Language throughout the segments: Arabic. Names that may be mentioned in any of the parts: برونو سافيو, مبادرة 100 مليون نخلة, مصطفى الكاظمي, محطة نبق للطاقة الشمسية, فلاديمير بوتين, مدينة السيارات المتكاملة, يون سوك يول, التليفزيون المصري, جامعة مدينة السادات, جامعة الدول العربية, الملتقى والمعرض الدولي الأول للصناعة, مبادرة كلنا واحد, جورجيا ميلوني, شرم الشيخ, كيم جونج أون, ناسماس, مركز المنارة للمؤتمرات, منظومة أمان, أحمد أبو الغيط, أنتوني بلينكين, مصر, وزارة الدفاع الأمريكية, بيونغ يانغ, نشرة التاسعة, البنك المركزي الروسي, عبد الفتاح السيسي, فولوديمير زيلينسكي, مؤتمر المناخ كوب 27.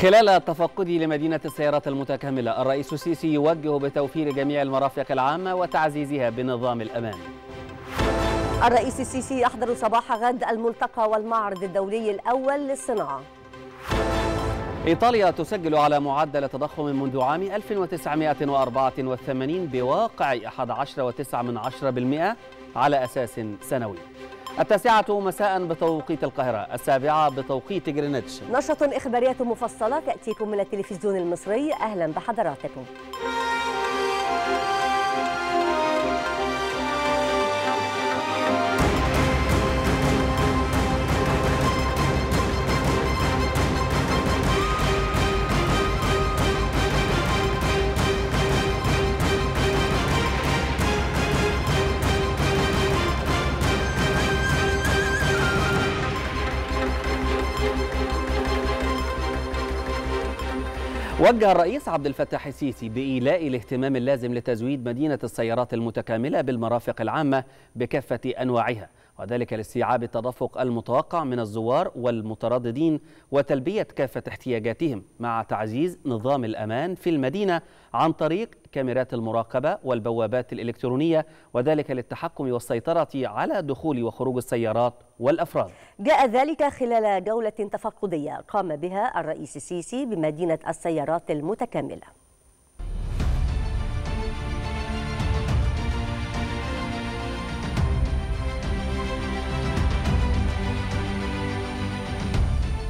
خلال تفقده لمدينة السيارات المتكاملة، الرئيس السيسي يوجه بتوفير جميع المرافق العامة وتعزيزها بنظام الأمان. الرئيس السيسي يحضر صباح غد الملتقى والمعرض الدولي الأول للصناعة. إيطاليا تسجل على معدل تضخم منذ عام 1984 بواقع 11.9% على أساس سنوي. التاسعة مساء بتوقيت القاهرة، السابعة بتوقيت جرينتش. نشرة إخبارية مفصلة تأتيكم من التلفزيون المصري، أهلا بحضراتكم. وجه الرئيس عبد الفتاح السيسي بإيلاء الاهتمام اللازم لتزويد مدينة السيارات المتكاملة بالمرافق العامة بكافة أنواعها، وذلك لاستيعاب التدفق المتوقع من الزوار والمترددين وتلبية كافة احتياجاتهم، مع تعزيز نظام الأمان في المدينة عن طريق كاميرات المراقبة والبوابات الإلكترونية، وذلك للتحكم والسيطرة على دخول وخروج السيارات والأفراد. جاء ذلك خلال جولة تفقدية قام بها الرئيس السيسي بمدينة السيارات المتكاملة.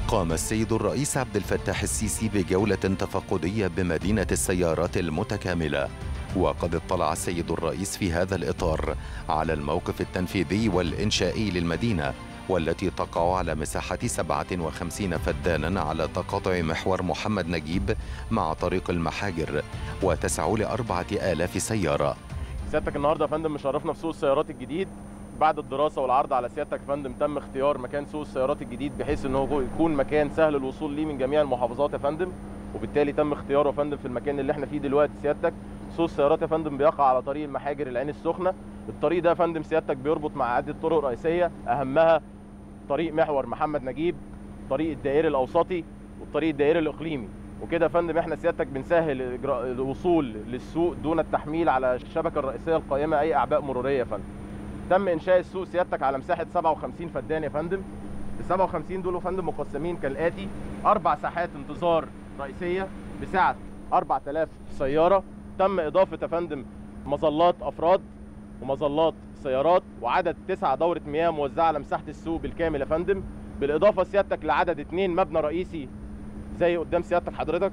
قام السيد الرئيس عبد الفتاح السيسي بجولة تفقدية بمدينة السيارات المتكاملة، وقد اطلع السيد الرئيس في هذا الإطار على الموقف التنفيذي والإنشائي للمدينة، والتي تقع على مساحة 57 فدانا على تقاطع محور محمد نجيب مع طريق المحاجر، وتسع ل4000 سيارة. سيادتك النهارده يا فندم مشرفنا في سوق السيارات الجديد. بعد الدراسة والعرض على سيادتك فندم تم اختيار مكان سوق السيارات الجديد بحيث انه يكون مكان سهل الوصول ليه من جميع المحافظات يا فندم، وبالتالي تم اختياره فندم في المكان اللي احنا فيه دلوقتي سيادتك. سوق السيارات يا فندم بيقع على طريق المحاجر العين السخنة. الطريق ده يا فندم سيادتك بيربط مع عدة طرق رئيسية، اهمها طريق محور محمد نجيب، طريق الدائري الاوسطي، والطريق الدائري الاقليمي. وكده يا فندم احنا سيادتك بنسهل الوصول للسوق دون التحميل على الشبكة الرئيسية القائمة اي اعباء مرورية يا فندم. تم انشاء السوق سيادتك على مساحه 57 فدان يا فندم. ال 57 دول يا فندم مقسمين كالاتي: اربع ساحات انتظار رئيسيه بسعه 4000 سياره، تم اضافه يا فندم مظلات افراد ومظلات سيارات، وعدد 9 دوره مياه موزعه على مساحه السوق بالكامل يا فندم، بالاضافه سيادتك لعدد 2 مبنى رئيسي زي قدام سيادتك حضرتك.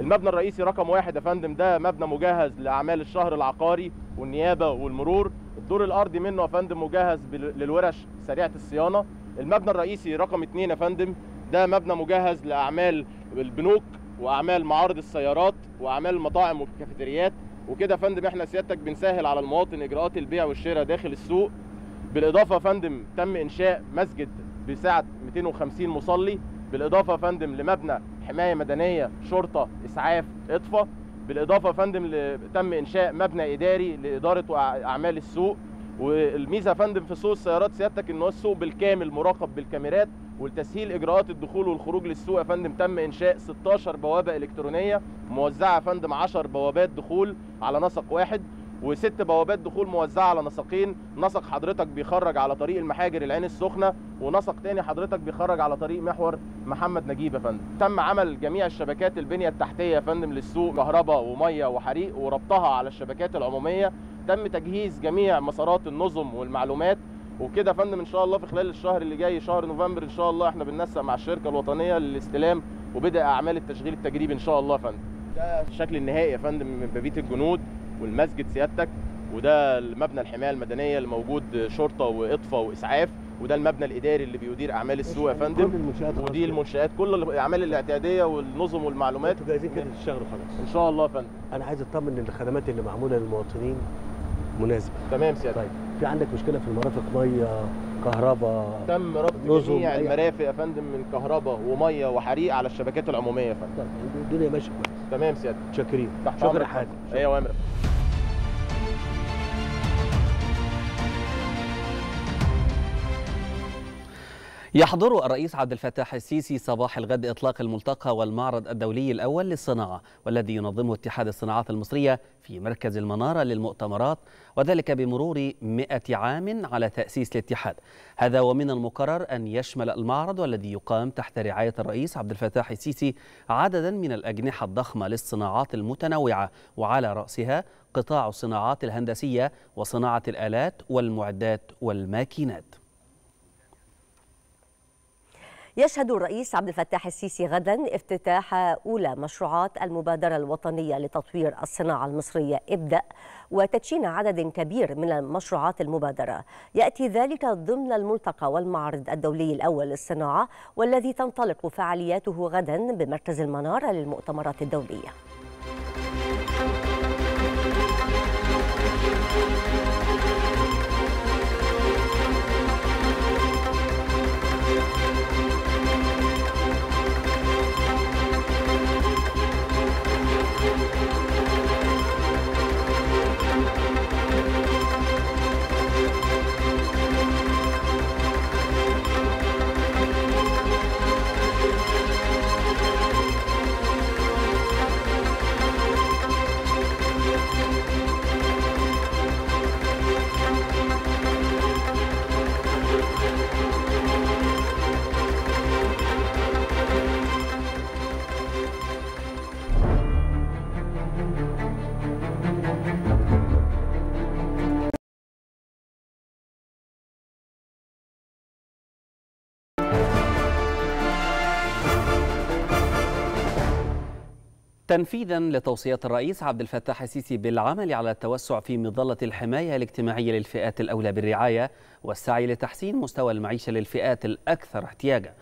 المبنى الرئيسي رقم 1 يا فندم ده مبنى مجهز لاعمال الشهر العقاري والنيابه والمرور. الدور الارضي منه يا فندم مجهز للورش سريعه الصيانه. المبنى الرئيسي رقم 2 يا فندم ده مبنى مجهز لاعمال البنوك واعمال معارض السيارات واعمال المطاعم والكافيتريات. وكده يا فندم احنا سيادتك بنسهل على المواطن اجراءات البيع والشراء داخل السوق. بالاضافه يا فندم تم انشاء مسجد بسعه 250 مصلي، بالاضافه يا فندم لمبنى حمايه مدنيه شرطه اسعاف اطفاء، بالاضافه يا فندم تم انشاء مبنى اداري لاداره اعمال السوق. والميزه يا فندم في سوق السيارات سيادتك ان هو السوق بالكامل مراقب بالكاميرات، ولتسهيل اجراءات الدخول والخروج للسوق يا فندم تم انشاء 16 بوابه الكترونيه موزعه يا فندم 10 بوابات دخول على نسق واحد و6 بوابات دخول موزعه على نسقين، نسق حضرتك بيخرج على طريق المحاجر العين السخنه، ونسق تاني حضرتك بيخرج على طريق محور محمد نجيب يا فندم. تم عمل جميع الشبكات البنيه التحتيه يا فندم للسوق، كهرباء وميه وحريق، وربطها على الشبكات العموميه. تم تجهيز جميع مسارات النظم والمعلومات. وكده يا فندم ان شاء الله في خلال الشهر اللي جاي شهر نوفمبر ان شاء الله احنا بننسق مع الشركه الوطنيه للاستلام وبدء اعمال التشغيل التجريبي ان شاء الله يا فندم. ده الشكل النهائي يا فندم من بابيه الجنود والمسجد سيادتك، وده المبنى الحمايه المدنيه اللي موجود شرطه واطفاء واسعاف، وده المبنى الاداري اللي بيدير اعمال السوق يا فندم، ودي المنشات كل الاعمال الاعتياديه والنظم والمعلومات. انتوا جاهزين كده تشتغلوا خلاص ان شاء الله يا فندم؟ انا عايز اطمن ان الخدمات اللي معموله للمواطنين مناسبه. تمام سيادتك. طيب في عندك مشكله في المرافق، ميه كهرباء؟ تم ربط جميع المرافق يا فندم من كهرباء وميه وحريق على الشبكات العموميه يا فندم. طيب الدنيا ماشيه كويس. تمام سيادتك، شاكرين. شكرا حاجه. ايوه يا يحضر الرئيس عبد الفتاح السيسي صباح الغد إطلاق الملتقى والمعرض الدولي الأول للصناعة، والذي ينظمه اتحاد الصناعات المصرية في مركز المنارة للمؤتمرات، وذلك بمرور 100 عام على تأسيس الاتحاد. هذا ومن المقرر أن يشمل المعرض والذي يقام تحت رعاية الرئيس عبد الفتاح السيسي عددا من الأجنحة الضخمة للصناعات المتنوعة، وعلى رأسها قطاع الصناعات الهندسية وصناعة الآلات والمعدات والماكينات. يشهد الرئيس عبد الفتاح السيسي غدا افتتاح أولى مشروعات المبادرة الوطنية لتطوير الصناعة المصرية ابدأ، وتدشين عدد كبير من مشروعات المبادرة. يأتي ذلك ضمن الملتقى والمعرض الدولي الأول للصناعة، والذي تنطلق فعالياته غدا بمركز المنارة للمؤتمرات الدولية. تنفيذا لتوصيات الرئيس عبد الفتاح السيسي بالعمل على التوسع في مظلة الحماية الاجتماعية للفئات الأولى بالرعاية والسعي لتحسين مستوى المعيشة للفئات الأكثر احتياجا،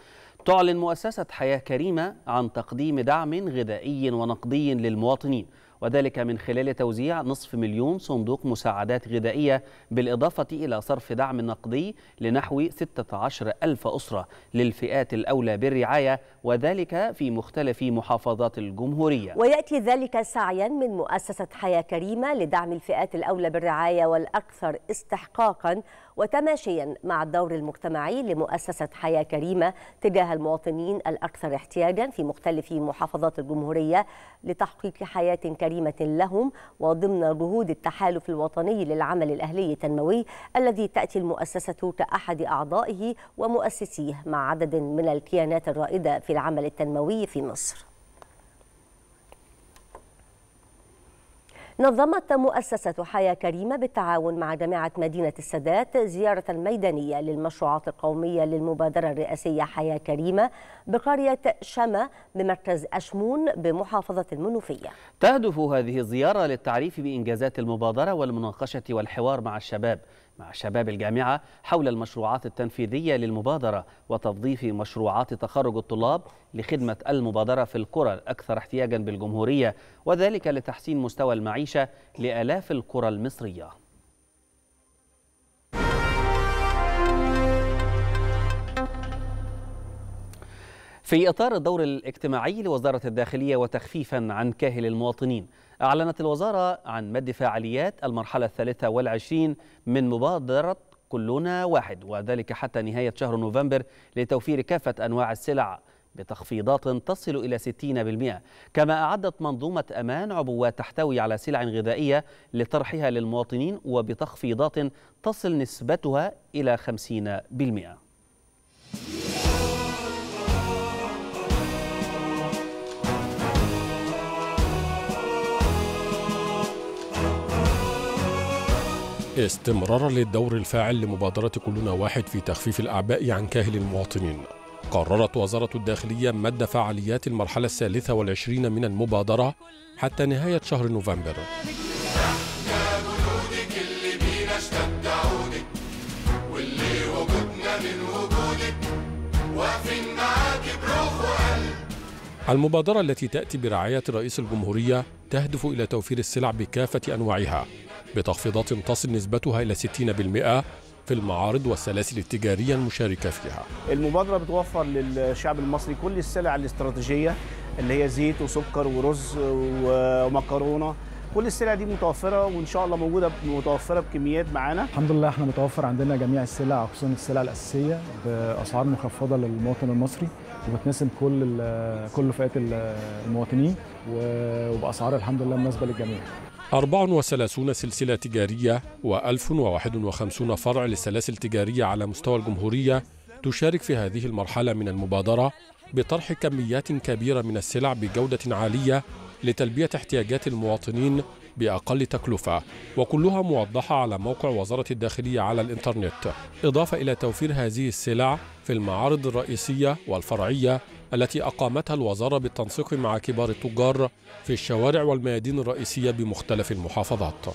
تعلن مؤسسة حياة كريمة عن تقديم دعم غذائي ونقدي للمواطنين، وذلك من خلال توزيع 500,000 صندوق مساعدات غذائية، بالإضافة إلى صرف دعم نقدي لنحو 16,000 أسرة للفئات الأولى بالرعاية، وذلك في مختلف محافظات الجمهورية. ويأتي ذلك سعيا من مؤسسة حياة كريمة لدعم الفئات الأولى بالرعاية والأكثر استحقاقا، وتماشيا مع الدور المجتمعي لمؤسسة حياة كريمة تجاه المواطنين الأكثر احتياجا في مختلف محافظات الجمهورية لتحقيق حياة كريمة لهم، وضمن جهود التحالف الوطني للعمل الأهلي التنموي الذي تأتي المؤسسة كأحد أعضائه ومؤسسيه مع عدد من الكيانات الرائدة في العمل التنموي في مصر. نظمت مؤسسة حياة كريمة بالتعاون مع جامعة مدينة السادات زيارة ميدانية للمشروعات القومية للمبادرة الرئاسية حياة كريمة بقرية شمى بمركز أشمون بمحافظة المنوفية. تهدف هذه الزيارة للتعريف بإنجازات المبادرة والمناقشة والحوار مع شباب الجامعة حول المشروعات التنفيذية للمبادرة، وتضيف مشروعات تخرج الطلاب لخدمة المبادرة في القرى الأكثر احتياجا بالجمهورية، وذلك لتحسين مستوى المعيشة لآلاف القرى المصرية. في إطار الدور الاجتماعي لوزارة الداخلية وتخفيفا عن كاهل المواطنين، أعلنت الوزارة عن مد فعاليات المرحلة 23 من مبادرة كلنا واحد، وذلك حتى نهاية شهر نوفمبر، لتوفير كافة أنواع السلع بتخفيضات تصل إلى 60%. كما أعدت منظومة أمان عبوات تحتوي على سلع غذائية لطرحها للمواطنين وبتخفيضات تصل نسبتها إلى 50%. استمرارا للدور الفاعل لمبادرة كلنا واحد في تخفيف الأعباء عن كاهل المواطنين، قررت وزارة الداخلية مد فعاليات المرحلة 23 من المبادرة حتى نهاية شهر نوفمبر. المبادرة التي تأتي برعاية رئيس الجمهورية تهدف إلى توفير السلع بكافة أنواعها بتخفيضات تصل نسبتها إلى 60% في المعارض والسلاسل التجارية المشاركة فيها. المبادرة بتوفر للشعب المصري كل السلع الاستراتيجية اللي هي زيت وسكر ورز ومكرونة كل السلع دي متوفره وان شاء الله موجوده متوفره بكميات معانا. الحمد لله احنا متوفر عندنا جميع السلع خصوصا السلع الاساسيه باسعار مخفضه للمواطن المصري وبتناسب كل فئات المواطنين وباسعار الحمد لله مناسبه للجميع. 34 سلسلة تجارية و1051 فرع لسلاسل تجارية على مستوى الجمهورية تشارك في هذه المرحلة من المبادرة بطرح كميات كبيرة من السلع بجودة عالية لتلبية احتياجات المواطنين بأقل تكلفة، وكلها موضحة على موقع وزارة الداخلية على الإنترنت، إضافة إلى توفير هذه السلع في المعارض الرئيسية والفرعية التي أقامتها الوزارة بالتنسيق مع كبار التجار في الشوارع والميادين الرئيسية بمختلف المحافظات.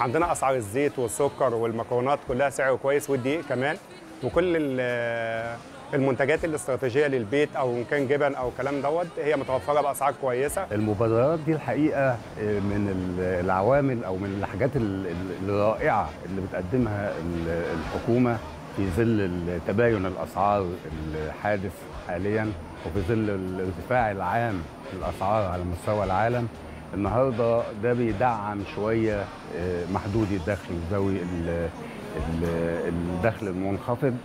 عندنا أسعار الزيت والسكر والمكرونات كلها سعر كويس والدقيق كمان، وكل المنتجات الاستراتيجية للبيت أو إن كان جبن أو كلام دوت هي متوفرة بأسعار كويسة. المبادرات دي الحقيقة من العوامل أو من الحاجات الرائعة اللي بتقدمها الحكومة في ظل تباين الأسعار الحادث حالياً وفي ظل الارتفاع العام في الأسعار على مستوى العالم. النهاردة ده بيدعم شوية محدودي الدخل وذوي الدخل المنخفض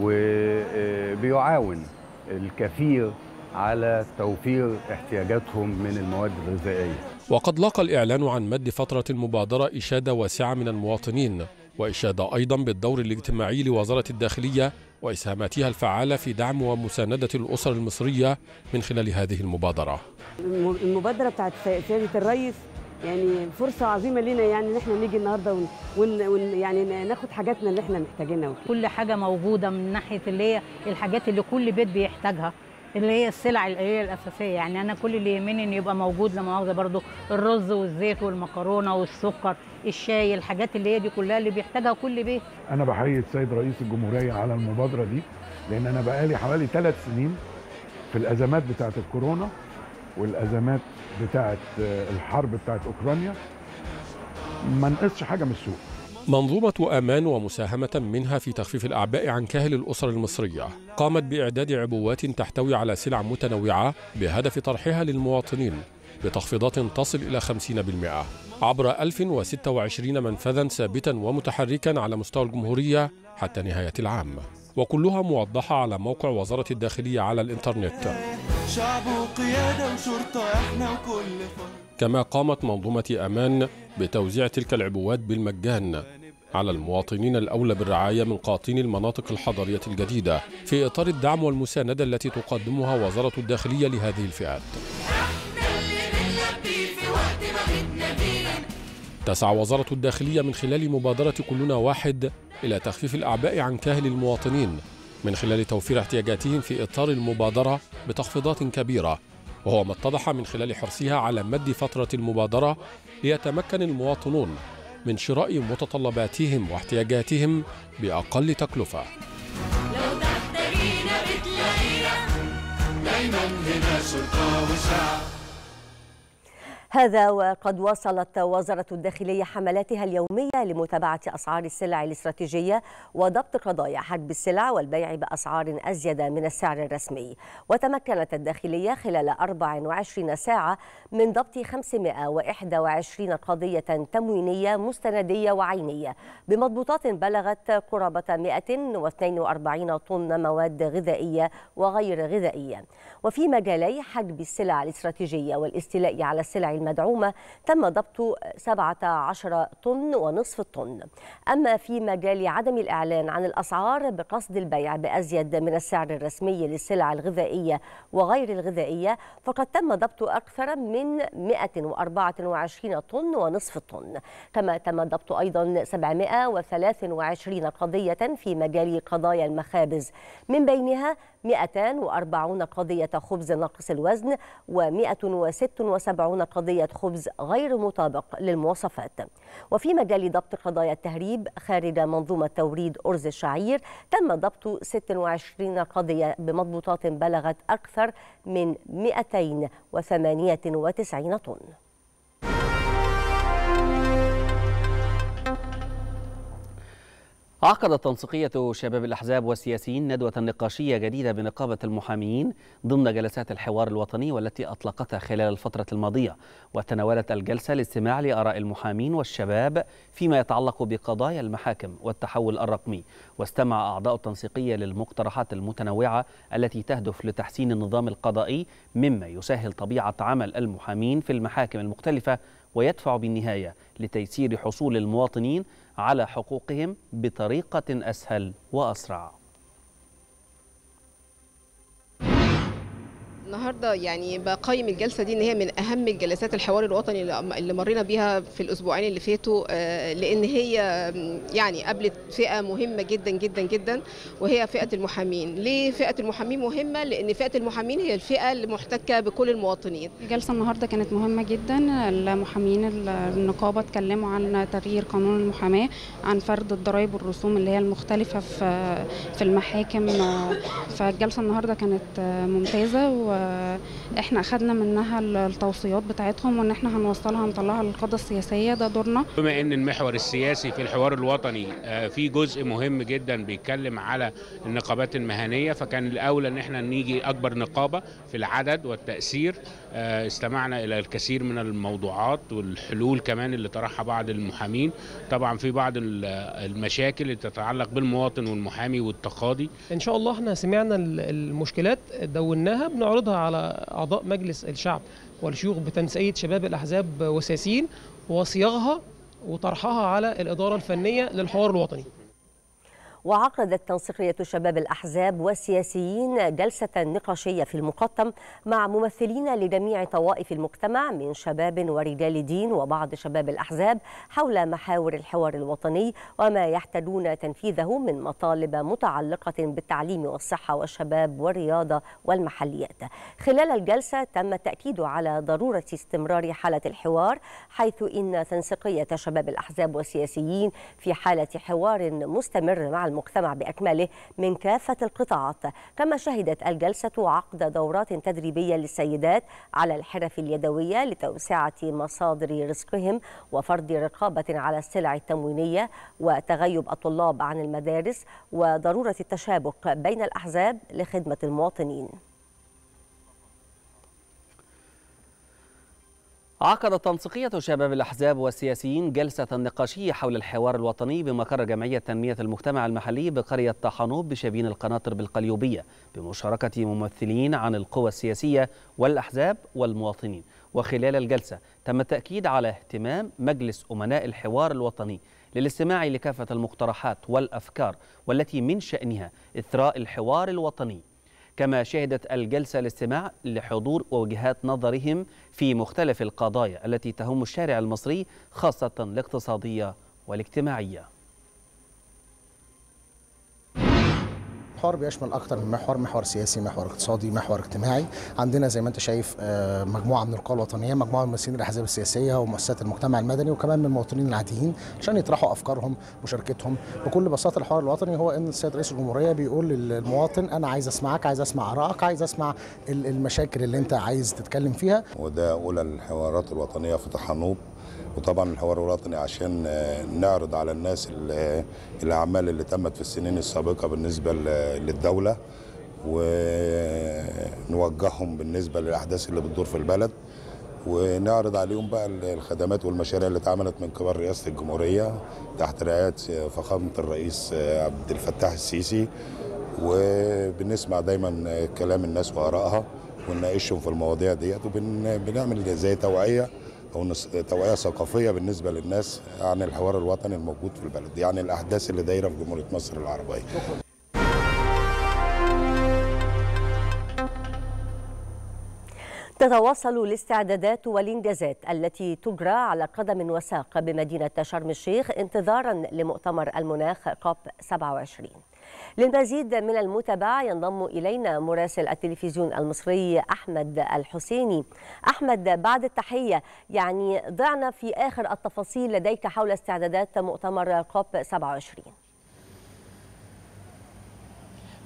وبيعاون الكثير على توفير احتياجاتهم من المواد الغذائية. وقد لاقى الإعلان عن مد فترة المبادرة إشادة واسعة من المواطنين وإشادة أيضا بالدور الاجتماعي لوزارة الداخلية وإسهاماتها الفعالة في دعم ومساندة الأسر المصرية من خلال هذه المبادرة. المبادرة بتاعت سيادة الرئيس يعني فرصة عظيمة لنا، يعني ان احنا نيجي النهارده يعني ناخد حاجاتنا اللي احنا محتاجينها. كل حاجة موجودة من ناحية اللي هي الحاجات اللي كل بيت بيحتاجها، اللي هي السلع اللي هي الأساسية. يعني أنا كل اللي يهمني إن يبقى موجود لما مؤاخذة برضو الرز والزيت والمكرونة والسكر الشاي، الحاجات اللي هي دي كلها اللي بيحتاجها كل بيت. أنا بحيي السيد رئيس الجمهورية على المبادرة دي، لأن أنا بقالي حوالي 3 سنين في الأزمات بتاعة الكورونا والأزمات بتاعة الحرب بتاعة أوكرانيا ما نقصش حاجة من السوق. منظومة أمان ومساهمة منها في تخفيف الأعباء عن كاهل الأسر المصرية قامت بإعداد عبوات تحتوي على سلع متنوعة بهدف طرحها للمواطنين بتخفيضات تصل إلى 50% عبر 1026 منفذا ثابتا ومتحركا على مستوى الجمهورية حتى نهاية العام، وكلها موضحة على موقع وزارة الداخلية على الإنترنت. شعب وقيادة وشرطة احنا وكل كما قامت منظومة أمان بتوزيع تلك العبوات بالمجان على المواطنين الأولى بالرعاية من قاطني المناطق الحضرية الجديدة في إطار الدعم والمساندة التي تقدمها وزارة الداخلية لهذه الفئات. تسعى وزارة الداخلية من خلال مبادرة كلنا واحد إلى تخفيف الأعباء عن كاهل المواطنين من خلال توفير احتياجاتهم في إطار المبادرة بتخفيضات كبيرة، وهو ما اتضح من خلال حرصها على مد فترة المبادرة ليتمكن المواطنون من شراء متطلباتهم واحتياجاتهم بأقل تكلفة. هذا وقد واصلت وزارة الداخلية حملاتها اليومية لمتابعة أسعار السلع الاستراتيجية وضبط قضايا حجب السلع والبيع بأسعار أزيد من السعر الرسمي، وتمكنت الداخلية خلال 24 ساعة من ضبط 521 قضية تموينية مستندية وعينية بمضبوطات بلغت قرابة 142 طن مواد غذائية وغير غذائية. وفي مجالي حجب السلع الاستراتيجية والاستيلاء على السلع المدعومة تم ضبط 17 طن ونصف الطن. أما في مجال عدم الإعلان عن الأسعار بقصد البيع بأزيد من السعر الرسمي للسلع الغذائية وغير الغذائية فقد تم ضبط أكثر من 124 طن ونصف الطن، كما تم ضبط أيضا 723 قضية في مجال قضايا المخابز، من بينها 240 قضية خبز ناقص الوزن و176 قضية خبز غير مطابق للمواصفات. وفي مجال ضبط قضايا التهريب خارج منظومة توريد أرز الشعير تم ضبط 26 قضية بمضبوطات بلغت أكثر من 298 طن. عقدت تنسيقية شباب الأحزاب والسياسيين ندوة نقاشية جديدة بنقابة المحامين ضمن جلسات الحوار الوطني والتي أطلقتها خلال الفترة الماضية، وتناولت الجلسة الاستماع لآراء المحامين والشباب فيما يتعلق بقضايا المحاكم والتحول الرقمي، واستمع أعضاء التنسيقية للمقترحات المتنوعة التي تهدف لتحسين النظام القضائي مما يسهل طبيعة عمل المحامين في المحاكم المختلفة ويدفع بالنهاية لتيسير حصول المواطنين على حقوقهم بطريقة أسهل وأسرع. النهارده يعني بقيم الجلسه دي ان هي من اهم الجلسات الحوار الوطني اللي مرينا بيها في الاسبوعين اللي فاتوا، لان هي يعني قابلت فئه مهمه جدا جدا جدا وهي فئه المحامين. ليه فئه المحامين مهمه؟ لان فئه المحامين هي الفئه اللي محتكه بكل المواطنين. الجلسه النهارده كانت مهمه جدا. المحامين النقابه اتكلموا عن تغيير قانون المحاماه، عن فرض الضرائب والرسوم اللي هي المختلفه في المحاكم. فالجلسه النهارده كانت ممتازه احنا اخذنا منها التوصيات بتاعتهم وان احنا هنوصلها نطلعها للقاده السياسيه، ده دورنا. بما ان المحور السياسي في الحوار الوطني في جزء مهم جدا بيتكلم على النقابات المهنيه، فكان الاولى ان احنا نيجي اكبر نقابه في العدد والتاثير. استمعنا الى الكثير من الموضوعات والحلول كمان اللي طرحها بعض المحامين. طبعا في بعض المشاكل اللي تتعلق بالمواطن والمحامي والتقاضي. ان شاء الله احنا سمعنا المشكلات دوناها بنعرضها على أعضاء مجلس الشعب والشيوخ بتنسيقية شباب الأحزاب والسياسيين وصياغها وطرحها على الإدارة الفنية للحوار الوطني. وعقدت تنسيقية شباب الأحزاب والسياسيين جلسة نقاشية في المقطم مع ممثلين لجميع طوائف المجتمع من شباب ورجال دين وبعض شباب الأحزاب حول محاور الحوار الوطني وما يحتاجون تنفيذه من مطالب متعلقة بالتعليم والصحة والشباب والرياضة والمحليات. خلال الجلسة تم التأكيد على ضرورة استمرار حالة الحوار، حيث إن تنسيقية شباب الأحزاب والسياسيين في حالة حوار مستمر مع المجتمع بأكمله من كافة القطاعات. كما شهدت الجلسة عقد دورات تدريبية للسيدات على الحرف اليدوية لتوسعة مصادر رزقهم وفرض رقابة على السلع التموينية وتغيب الطلاب عن المدارس وضرورة التشابك بين الأحزاب لخدمة المواطنين. عقدت تنسيقية شباب الأحزاب والسياسيين جلسة نقاشية حول الحوار الوطني بمقر جمعية تنمية المجتمع المحلي بقرية طحنوب بشبين القناطر بالقليوبية بمشاركة ممثلين عن القوى السياسية والأحزاب والمواطنين. وخلال الجلسة تم التأكيد على اهتمام مجلس أمناء الحوار الوطني للاستماع لكافة المقترحات والأفكار والتي من شأنها إثراء الحوار الوطني. كما شهدت الجلسة الاستماع لحضور ووجهات نظرهم في مختلف القضايا التي تهم الشارع المصري خاصة الاقتصادية والاجتماعية. المحور بيشمل اكتر من محور، محور سياسي، محور اقتصادي، محور اجتماعي. عندنا زي ما انت شايف مجموعه من القوى الوطنيه، مجموعه من ممثلين الاحزاب السياسيه ومؤسسات المجتمع المدني وكمان من المواطنين العاديين عشان يطرحوا افكارهم ومشاركتهم. بكل بساطه الحوار الوطني هو ان السيد رئيس الجمهوريه بيقول للمواطن انا عايز اسمعك، عايز اسمع ارائك، عايز اسمع المشاكل اللي انت عايز تتكلم فيها. وده اولى الحوارات الوطنيه في طحنوب. وطبعا الحوار الوطني عشان نعرض على الناس الاعمال اللي تمت في السنين السابقه بالنسبه للدوله ونوجههم بالنسبه للاحداث اللي بتدور في البلد، ونعرض عليهم بقى الخدمات والمشاريع اللي اتعملت من كبار رئاسه الجمهوريه تحت رعايه فخامه الرئيس عبد الفتاح السيسي، وبنسمع دايما كلام الناس وارائها ونناقشهم في المواضيع ديت، وبنعمل زي توعيه أو توعية ثقافية بالنسبة للناس عن الحوار الوطني الموجود في البلد، يعني الأحداث اللي دايرة في جمهورية مصر العربية. تتواصل الاستعدادات والإنجازات التي تجرى على قدم وساق بمدينة شرم الشيخ انتظارا لمؤتمر المناخ كوب 27. للمزيد من المتابعة ينضم إلينا مراسل التلفزيون المصري أحمد الحسيني. أحمد، بعد التحية، يعني ضعنا في آخر التفاصيل لديك حول استعدادات مؤتمر كوب 27.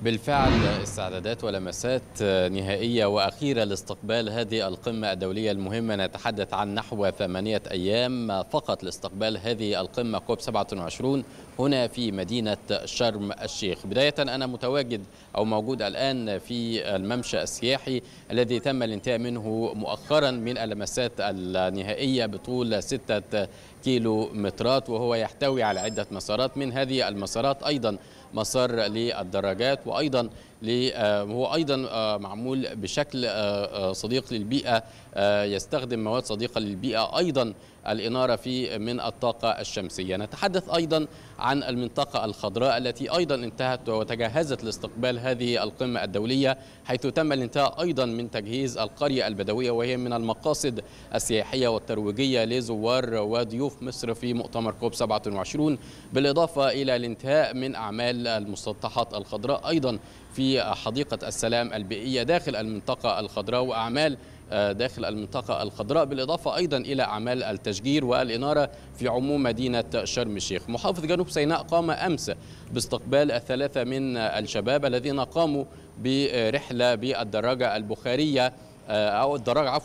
بالفعل استعدادات ولمسات نهائية وأخيرة لاستقبال هذه القمة الدولية المهمة. نتحدث عن نحو 8 أيام فقط لاستقبال هذه القمة كوب 27 هنا في مدينة شرم الشيخ. بداية أنا متواجد أو موجود الآن في الممشى السياحي الذي تم الانتهاء منه مؤخرا من اللمسات النهائية بطول 6 كيلومترات، وهو يحتوي على عدة مسارات. من هذه المسارات أيضا مسار للدراجات، وأيضا هو أيضا معمول بشكل صديق للبيئة، يستخدم مواد صديقة للبيئة، أيضا الإنارة فيه من الطاقة الشمسية. نتحدث أيضا عن المنطقة الخضراء التي أيضا انتهت وتجهزت لاستقبال هذه القمة الدولية، حيث تم الانتهاء أيضا من تجهيز القرية البدوية، وهي من المقاصد السياحية والترويجية لزوار وضيوف مصر في مؤتمر كوب 27، بالإضافة إلى الانتهاء من أعمال المسطحات الخضراء أيضا في حديقة السلام البيئية داخل المنطقة الخضراء، وأعمال داخل المنطقة الخضراء، بالإضافة أيضا إلى أعمال التشجير والإنارة في عموم مدينة شرم الشيخ. محافظ جنوب سيناء قام أمس باستقبال 3 من الشباب الذين قاموا برحلة بالدراجة البخارية أو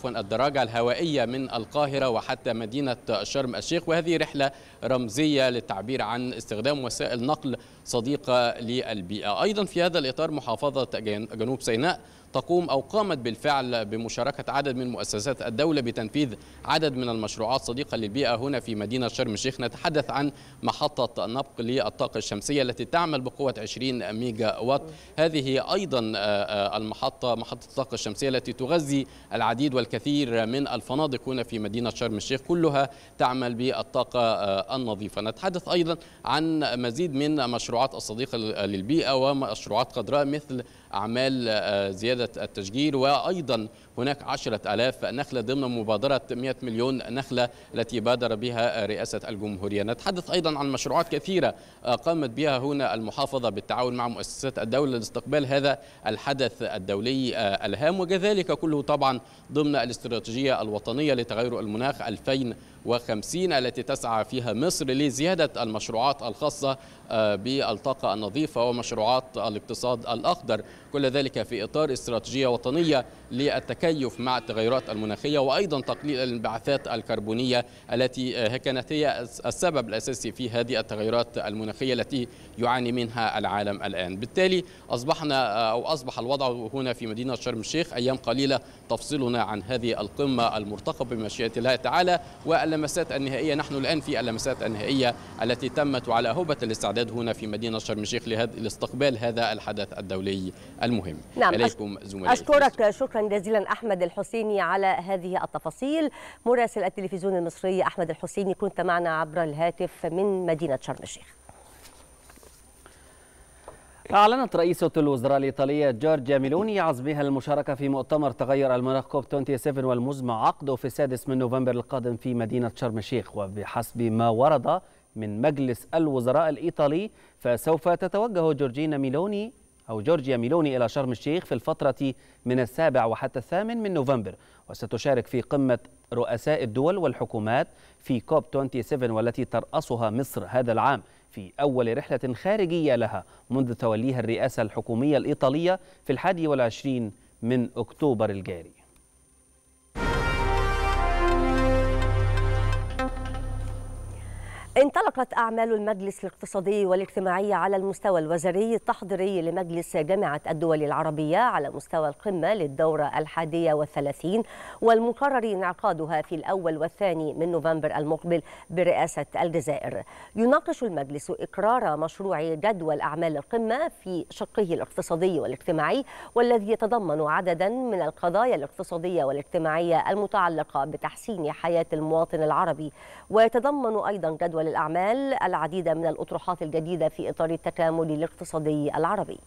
الدراجة الهوائية من القاهرة وحتى مدينة شرم الشيخ، وهذه رحلة رمزية للتعبير عن استخدام وسائل نقل صديقة للبيئة. أيضا في هذا الإطار محافظة جنوب سيناء تقوم أو قامت بالفعل بمشاركة عدد من مؤسسات الدولة بتنفيذ عدد من المشروعات صديقة للبيئة هنا في مدينة شرم الشيخ. نتحدث عن محطة نبق للطاقة الشمسية التي تعمل بقوة 20 ميجا وات. هذه أيضا المحطة محطة الطاقة الشمسية التي تغذي العديد والكثير من الفنادق هنا في مدينة شرم الشيخ، كلها تعمل بالطاقة النظيفة. نتحدث أيضا عن مزيد من مشروعات الصديقة للبيئة ومشروعات خضراء مثل أعمال زيادة التشجير، وأيضا هناك 10,000 نخلة ضمن مبادرة 100 مليون نخلة التي بادر بها رئاسة الجمهورية. نتحدث أيضا عن مشروعات كثيرة قامت بها هنا المحافظة بالتعاون مع مؤسسات الدولة لاستقبال هذا الحدث الدولي الهام، وكذلك كله طبعا ضمن الاستراتيجية الوطنية لتغير المناخ 2050 التي تسعى فيها مصر لزيادة المشروعات الخاصة بالطاقة النظيفة ومشروعات الاقتصاد الأخضر، كل ذلك في إطار استراتيجية وطنية للتكيف مع التغيرات المناخية وأيضا تقليل الانبعاثات الكربونية التي كانت هي السبب الأساسي في هذه التغيرات المناخية التي يعاني منها العالم الآن. بالتالي أصبح الوضع هنا في مدينة شرم الشيخ أيام قليلة تفصلنا عن هذه القمة المرتقبة بمشيئة الله تعالى واللمسات النهائية. نحن الآن في اللمسات النهائية التي تمت على هبة الاستعداد هنا في مدينة شرم الشيخ لاستقبال هذا الحدث الدولي المهم. نعم، إليكم زملائي. أشكرك شكرا جزيلا أحمد الحسيني على هذه التفاصيل. مراسل التلفزيون المصري أحمد الحسيني كنت معنا عبر الهاتف من مدينة شرم الشيخ. أعلنت رئيسة الوزراء الإيطالية جورجيا ميلوني عزمها المشاركة في مؤتمر تغير المناخ كوب 27 والمزمع عقده في 6 نوفمبر القادم في مدينة شرم الشيخ. وبحسب ما ورد من مجلس الوزراء الإيطالي فسوف تتوجه جورجيا ميلوني إلى شرم الشيخ في الفترة من 7 وحتى 8 نوفمبر، وستشارك في قمة رؤساء الدول والحكومات في كوب 27 والتي ترأسها مصر هذا العام في أول رحلة خارجية لها منذ توليها الرئاسة الحكومية الإيطالية في 21 من أكتوبر الجاري. انطلقت أعمال المجلس الاقتصادي والاجتماعي على المستوى الوزاري التحضيري لمجلس جامعة الدول العربية على مستوى القمة للدورة 31 والمقرر انعقادها في 1 و2 نوفمبر المقبل برئاسة الجزائر. يناقش المجلس إقرار مشروع جدول أعمال القمة في شقه الاقتصادي والاجتماعي والذي يتضمن عددا من القضايا الاقتصادية والاجتماعية المتعلقة بتحسين حياة المواطن العربي، ويتضمن أيضا جدول الأعمال العديد من الأطروحات الجديدة في إطار التكامل الاقتصادي العربي.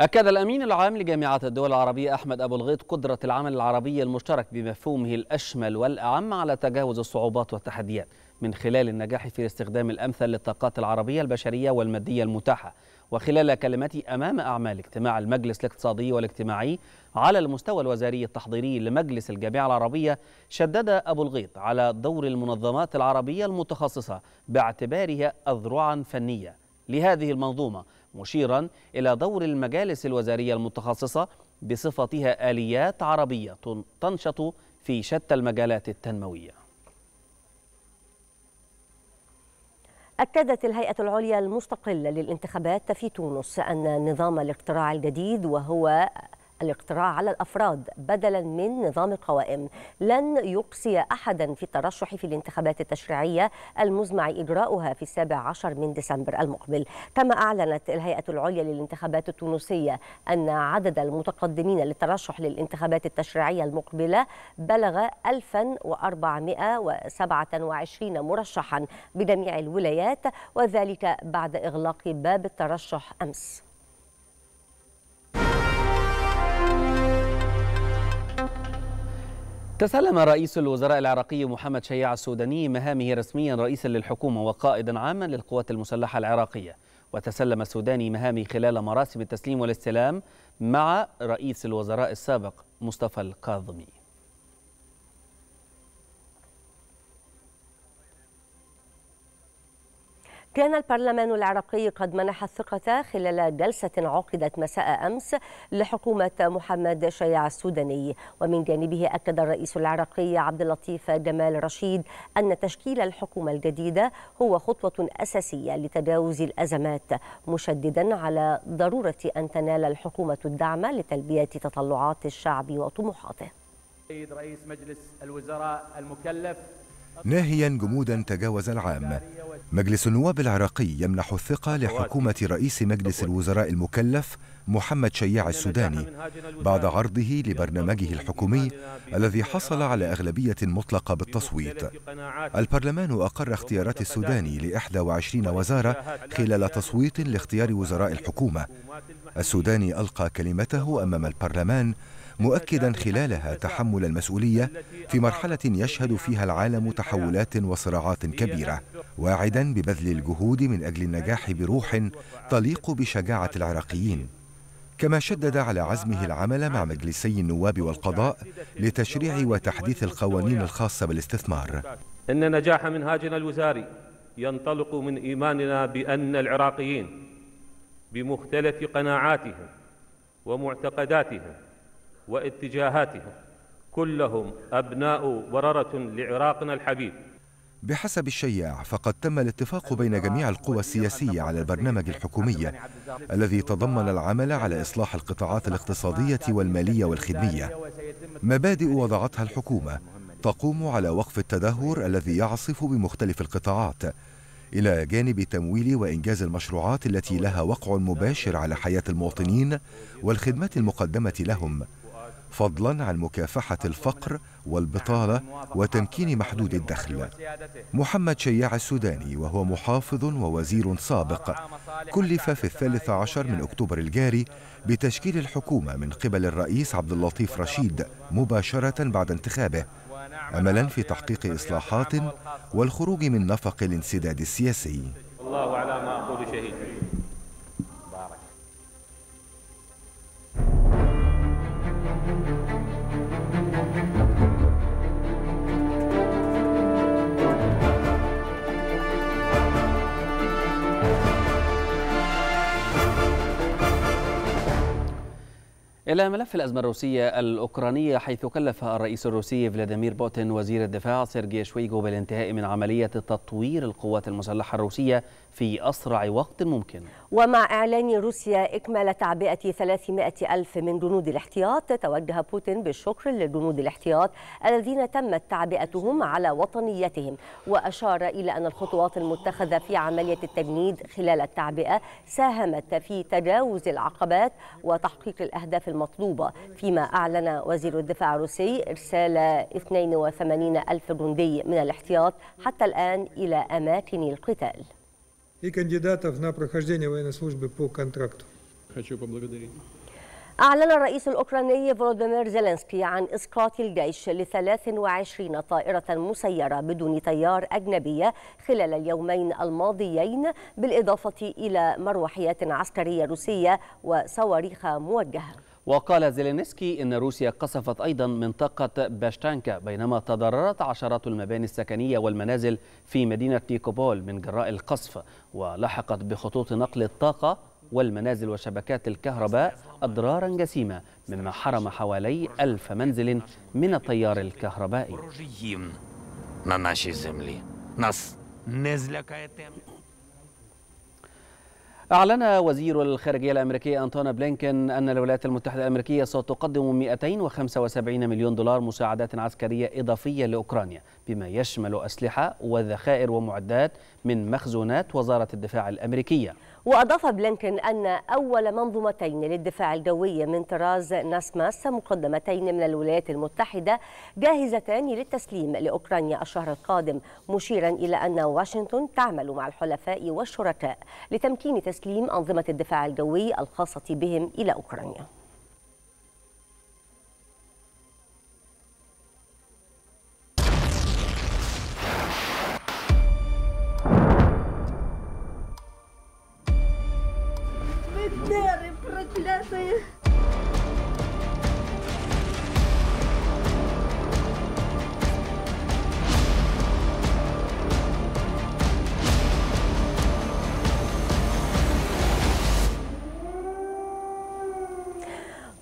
أكد الأمين العام لجامعة الدول العربية أحمد أبو الغيط قدرة العمل العربي المشترك بمفهومه الأشمل والأعم على تجاوز الصعوبات والتحديات من خلال النجاح في الاستخدام الأمثل للطاقات العربية البشرية والمادية المتاحة وخلال كلمته أمام أعمال اجتماع المجلس الاقتصادي والاجتماعي على المستوى الوزاري التحضيري لمجلس الجامعة العربية، شدد أبو الغيط على دور المنظمات العربية المتخصصة باعتبارها أذرعا فنية لهذه المنظومة، مشيرا إلى دور المجالس الوزارية المتخصصة بصفتها آليات عربية تنشط في شتى المجالات التنموية. أكدت الهيئة العليا المستقلة للانتخابات في تونس أن نظام الاقتراع الجديد، وهو الاقتراع على الأفراد بدلا من نظام القوائم، لن يقصي أحدا في الترشح في الانتخابات التشريعية المزمع إجراؤها في 17 من ديسمبر المقبل. كما أعلنت الهيئة العليا للانتخابات التونسية أن عدد المتقدمين للترشح للانتخابات التشريعية المقبلة بلغ 1427 مرشحا بجميع الولايات، وذلك بعد إغلاق باب الترشح أمس. تسلم رئيس الوزراء العراقي محمد شياع السوداني مهامه رسميا رئيسا للحكومة وقائدا عاما للقوات المسلحة العراقية، وتسلم السوداني مهامه خلال مراسم التسليم والاستلام مع رئيس الوزراء السابق مصطفى الكاظمي. كان البرلمان العراقي قد منح الثقة خلال جلسة عقدت مساء أمس لحكومة محمد شياع السوداني، ومن جانبه أكد الرئيس العراقي عبد اللطيف جمال رشيد أن تشكيل الحكومة الجديدة هو خطوة أساسية لتجاوز الأزمات، مشددا على ضرورة أن تنال الحكومة الدعم لتلبية تطلعات الشعب وطموحاته. السيد رئيس مجلس الوزراء المكلف، ناهيا جمودا تجاوز العام، مجلس النواب العراقي يمنح الثقة لحكومة رئيس مجلس الوزراء المكلف محمد شياع السوداني بعد عرضه لبرنامجه الحكومي الذي حصل على أغلبية مطلقة بالتصويت. البرلمان أقر اختيارات السوداني ل21 وزارة خلال تصويت لاختيار وزراء الحكومة. السوداني ألقى كلمته أمام البرلمان مؤكدا خلالها تحمل المسؤولية في مرحلة يشهد فيها العالم تحولات وصراعات كبيرة، واعدا ببذل الجهود من أجل النجاح بروح تليق بشجاعة العراقيين. كما شدد على عزمه العمل مع مجلسي النواب والقضاء لتشريع وتحديث القوانين الخاصة بالاستثمار. إن نجاح منهاجنا الوزاري ينطلق من إيماننا بأن العراقيين بمختلف قناعاتهم ومعتقداتهم واتجاهاتهم كلهم أبناء وبررة لعراقنا الحبيب. بحسب الشياع، فقد تم الاتفاق بين جميع القوى السياسية على البرنامج الحكومي الذي تضمن العمل على إصلاح القطاعات الاقتصادية والمالية والخدمية. مبادئ وضعتها الحكومة تقوم على وقف التدهور الذي يعصف بمختلف القطاعات، إلى جانب تمويل وإنجاز المشروعات التي لها وقع مباشر على حياة المواطنين والخدمات المقدمة لهم، فضلا عن مكافحة الفقر والبطالة وتمكين محدود الدخل. محمد شياع السوداني، وهو محافظ ووزير سابق، كلف في 13 من أكتوبر الجاري بتشكيل الحكومة من قبل الرئيس عبد اللطيف رشيد مباشرة بعد انتخابه، أملا في تحقيق إصلاحات والخروج من نفق الانسداد السياسي. الله على ما أقول شهيد. إلى ملف الأزمة الروسية الأوكرانية، حيث كلف الرئيس الروسي فلاديمير بوتين وزير الدفاع سيرغي شويجو بالانتهاء من عملية تطوير القوات المسلحة الروسية في أسرع وقت ممكن. ومع إعلان روسيا إكمال تعبئة 300,000 من جنود الاحتياط، توجه بوتين بالشكر لجنود الاحتياط الذين تمت تعبئتهم على وطنيتهم، وأشار إلى أن الخطوات المتخذة في عملية التجنيد خلال التعبئة ساهمت في تجاوز العقبات وتحقيق الأهداف المطلوبة، فيما أعلن وزير الدفاع الروسي إرسال 82,000 جندي من الاحتياط حتى الآن إلى أماكن القتال. أعلن الرئيس الأوكراني فولوديمير زيلينسكي عن إسقاط الجيش ل 23 طائرة مسيرة بدون طيار أجنبية خلال اليومين الماضيين، بالإضافة إلى مروحيات عسكرية روسية وصواريخ موجهة. وقال زيلينسكي إن روسيا قصفت أيضا منطقة باشتانكا، بينما تضررت عشرات المباني السكنية والمنازل في مدينة نيكوبول من جراء القصف، ولحقت بخطوط نقل الطاقة والمنازل وشبكات الكهرباء أضرارا جسيمة، مما حرم حوالي 1000 منزل من التيار الكهربائي. أعلن وزير الخارجية الأمريكية أنتوني بلينكين أن الولايات المتحدة الأمريكية ستقدم 275 مليون دولار مساعدات عسكرية إضافية لأوكرانيا، بما يشمل أسلحة وذخائر ومعدات من مخزونات وزارة الدفاع الأمريكية. وأضاف بلينكين أن أول منظومتين للدفاع الجوي من طراز ناسماس مقدمتين من الولايات المتحدة جاهزتان للتسليم لأوكرانيا الشهر القادم، مشيرا إلى أن واشنطن تعمل مع الحلفاء والشركاء لتمكين تسليم أنظمة الدفاع الجوي الخاصة بهم إلى أوكرانيا.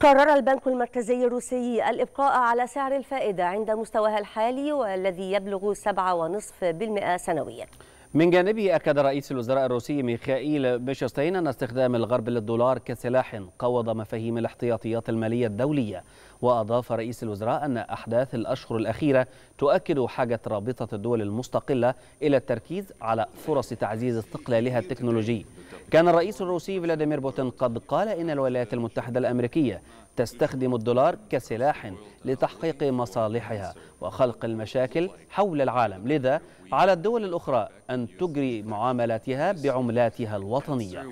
قرر البنك المركزي الروسي الإبقاء على سعر الفائدة عند مستواها الحالي والذي يبلغ 7.5% سنويا. من جانبه أكد رئيس الوزراء الروسي ميخائيل بيشستين أن استخدام الغرب للدولار كسلاح قوض مفاهيم الاحتياطيات المالية الدولية. وأضاف رئيس الوزراء أن أحداث الأشهر الأخيرة تؤكد حاجة رابطة الدول المستقلة إلى التركيز على فرص تعزيز استقلالها التكنولوجي. كان الرئيس الروسي فلاديمير بوتين قد قال إن الولايات المتحدة الأمريكية تستخدم الدولار كسلاح لتحقيق مصالحها وخلق المشاكل حول العالم، لذا على الدول الأخرى أن تجري معاملاتها بعملاتها الوطنية.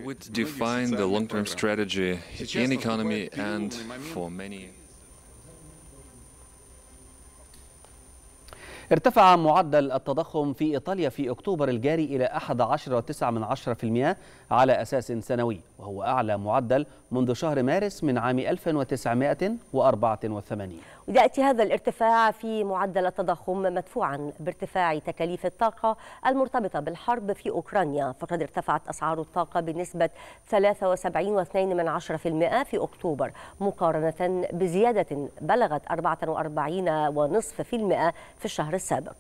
ارتفع معدل التضخم في إيطاليا في أكتوبر الجاري إلى 11.9% على أساس سنوي، وهو أعلى معدل منذ شهر مارس من عام 1984. يأتي هذا الارتفاع في معدل التضخم مدفوعا بارتفاع تكاليف الطاقة المرتبطة بالحرب في أوكرانيا، فقد ارتفعت أسعار الطاقة بنسبة 73.2% في أكتوبر، مقارنة بزيادة بلغت 44.5% في الشهر السابق.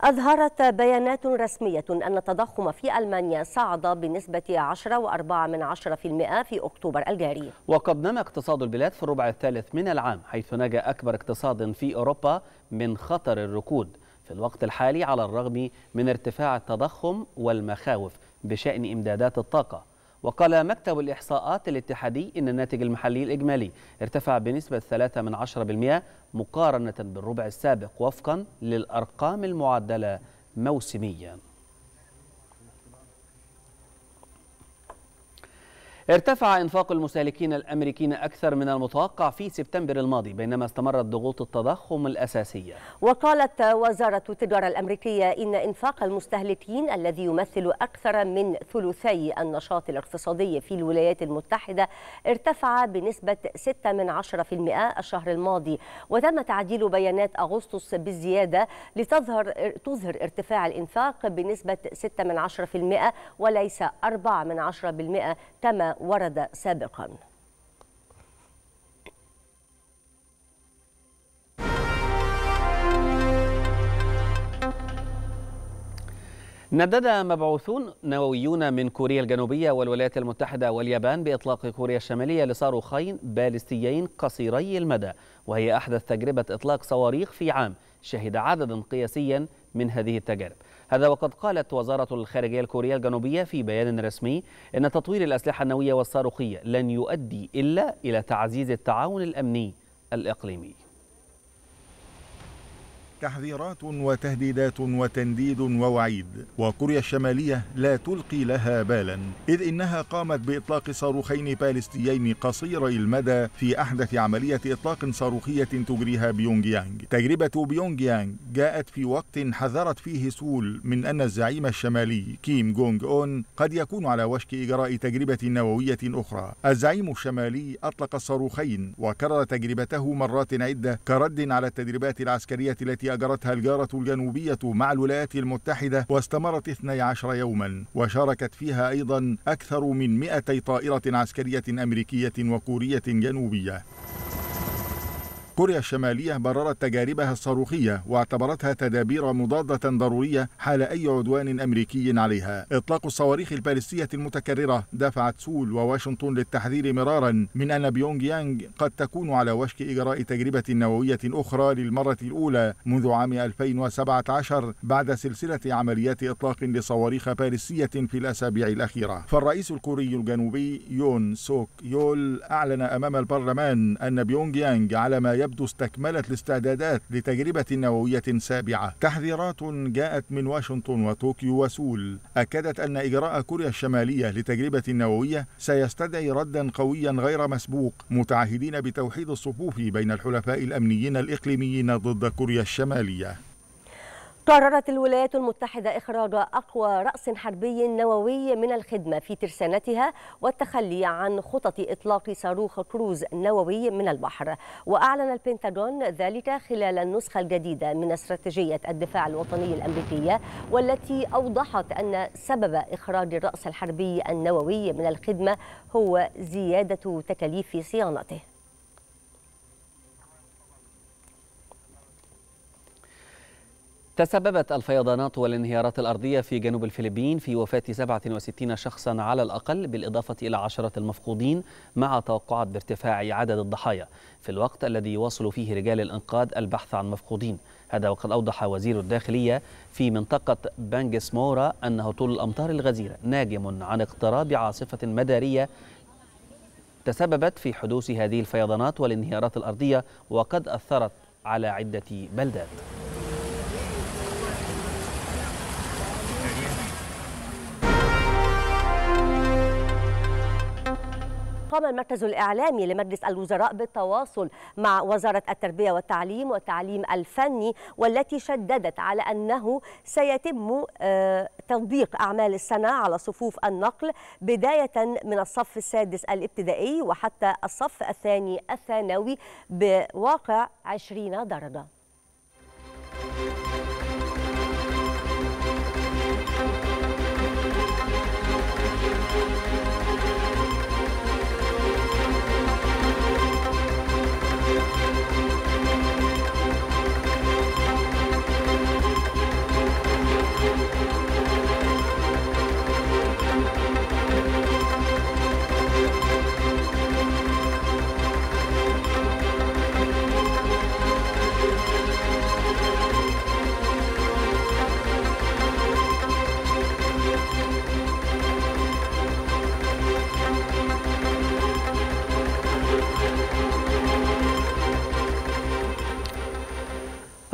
أظهرت بيانات رسمية أن التضخم في ألمانيا صعد بنسبة 10.4% في أكتوبر الجاري. وقد نما اقتصاد البلاد في الربع الثالث من العام، حيث نجا أكبر اقتصاد في أوروبا من خطر الركود في الوقت الحالي، على الرغم من ارتفاع التضخم والمخاوف بشأن إمدادات الطاقة. وقال مكتب الإحصاءات الاتحادي إن الناتج المحلي الإجمالي ارتفع بنسبة 3% مقارنة بالربع السابق وفقا للأرقام المعدلة موسميا. ارتفع إنفاق المستهلكين الأمريكيين أكثر من المتوقع في سبتمبر الماضي، بينما استمرت ضغوط التضخم الأساسية. وقالت وزارة التجارة الأمريكية إن إنفاق المستهلكين الذي يمثل أكثر من ثلثي النشاط الاقتصادي في الولايات المتحدة ارتفع بنسبة 6% الشهر الماضي، وتم تعديل بيانات أغسطس بالزيادة لتظهر ارتفاع الإنفاق بنسبة 6% وليس 4% كما ورد سابقا. ندد مبعوثون نوويون من كوريا الجنوبية والولايات المتحدة واليابان بإطلاق كوريا الشمالية لصاروخين باليستيين قصيري المدى، وهي أحدث تجربة إطلاق صواريخ في عام شهد عددا قياسيا من هذه التجارب. هذا وقد قالت وزارة الخارجية الكورية الجنوبية في بيان رسمي إن تطوير الأسلحة النووية والصاروخية لن يؤدي إلا إلى تعزيز التعاون الأمني الإقليمي. تحذيرات وتهديدات وتنديد ووعيد، وكوريا الشمالية لا تلقي لها بالا، إذ إنها قامت بإطلاق صاروخين باليستيين قصيري المدى في أحدث عملية إطلاق صاروخية تجريها بيونغ يانغ. تجربة بيونغ يانغ جاءت في وقت حذرت فيه سول من أن الزعيم الشمالي كيم جونج أون قد يكون على وشك إجراء تجربة نووية أخرى. الزعيم الشمالي أطلق الصاروخين وكرر تجربته مرات عدة كرد على التدريبات العسكرية التي أجرتها الجارة الجنوبية مع الولايات المتحدة، واستمرت 12 يوما، وشاركت فيها أيضا أكثر من 200 طائرة عسكرية أمريكية وكورية جنوبية. كوريا الشمالية بررت تجاربها الصاروخية واعتبرتها تدابير مضادة ضرورية حال أي عدوان أمريكي عليها. إطلاق الصواريخ البالستية المتكررة دفعت سول وواشنطن للتحذير مرارا من أن بيونغ يانغ قد تكون على وشك إجراء تجربة نووية أخرى للمرة الأولى منذ عام 2017 بعد سلسلة عمليات إطلاق لصواريخ بالستية في الأسابيع الأخيرة. فالرئيس الكوري الجنوبي يون سوك يول أعلن أمام البرلمان أن بيونغ يانغ على ما يبدو استكملت الاستعدادات لتجربة نووية سابعة. تحذيرات جاءت من واشنطن وطوكيو وسول أكدت أن إجراء كوريا الشمالية لتجربة نووية سيستدعي ردا قويا غير مسبوق، متعهدين بتوحيد الصفوف بين الحلفاء الأمنيين الإقليميين ضد كوريا الشمالية. قررت الولايات المتحدة إخراج أقوى رأس حربي نووي من الخدمة في ترسانتها والتخلي عن خطط إطلاق صاروخ كروز نووي من البحر، وأعلن البنتاغون ذلك خلال النسخة الجديدة من استراتيجية الدفاع الوطني الأمريكية، والتي أوضحت أن سبب إخراج الرأس الحربي النووي من الخدمة هو زيادة تكاليف صيانته. تسببت الفيضانات والانهيارات الأرضية في جنوب الفلبين في وفاة 67 شخصا على الأقل، بالإضافة إلى 10 المفقودين، مع توقعات بارتفاع عدد الضحايا في الوقت الذي يواصل فيه رجال الإنقاذ البحث عن مفقودين. هذا وقد أوضح وزير الداخلية في منطقة بانجسمورا أن هطول الأمطار الغزيرة ناجم عن اقتراب عاصفة مدارية تسببت في حدوث هذه الفيضانات والانهيارات الأرضية، وقد أثرت على عدة بلدات. قام المركز الإعلامي لمجلس الوزراء بالتواصل مع وزارة التربية والتعليم والتعليم الفني، والتي شددت على أنه سيتم تطبيق أعمال السنة على صفوف النقل بداية من الصف السادس الابتدائي وحتى الصف الثاني الثانوي بواقع 20 درجة.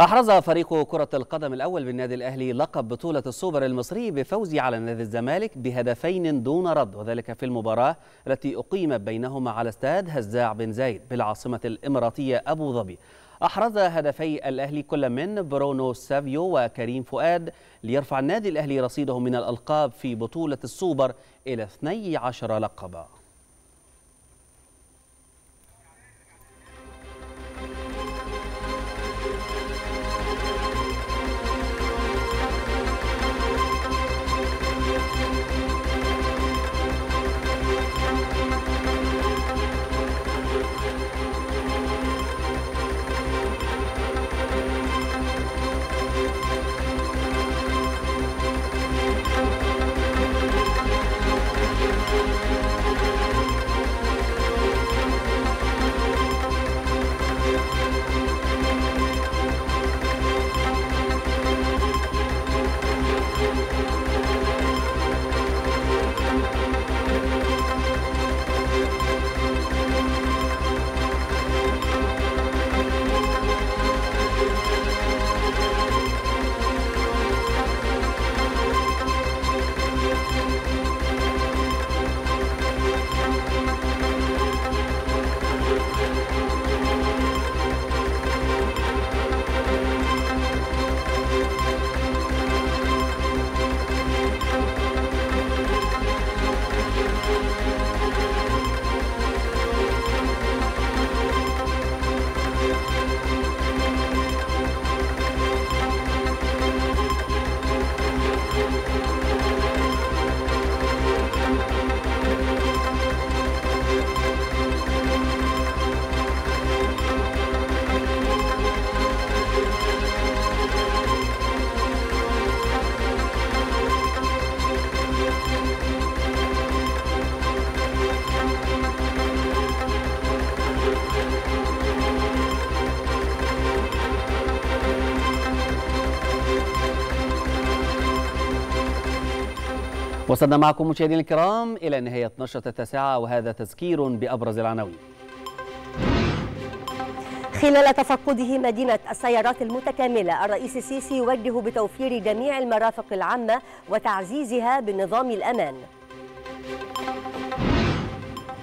أحرز فريق كرة القدم الأول بالنادي الأهلي لقب بطولة السوبر المصري بفوز على نادي الزمالك بهدفين دون رد، وذلك في المباراة التي أقيمت بينهما على استاد هزاع بن زايد بالعاصمة الإماراتية أبو ظبي. أحرز هدفي الأهلي كل من برونو سافيو وكريم فؤاد ليرفع النادي الأهلي رصيده من الألقاب في بطولة السوبر إلى 12 لقبا. وصلنا معكم مشاهدينا الكرام إلى نهاية نشرة التاسعة، وهذا تذكير بأبرز العناوين. خلال تفقده مدينة السيارات المتكاملة، الرئيس السيسي يوجه بتوفير جميع المرافق العامة وتعزيزها بنظام الأمان.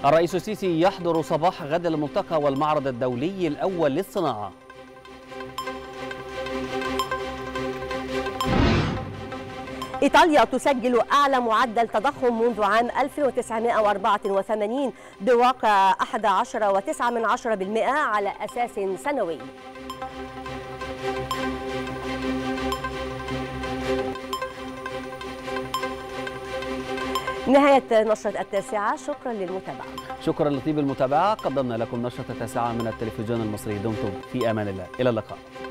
الرئيس السيسي يحضر صباح غد الملتقى والمعرض الدولي الأول للصناعة. إيطاليا تسجل أعلى معدل تضخم منذ عام 1984 بواقع 11.9% على أساس سنوي. نهاية نشرة التاسعة، شكرا للمتابعة. شكرا لطيب المتابعة، قدمنا لكم نشرة التاسعة من التلفزيون المصري. دمتم في أمان الله، إلى اللقاء.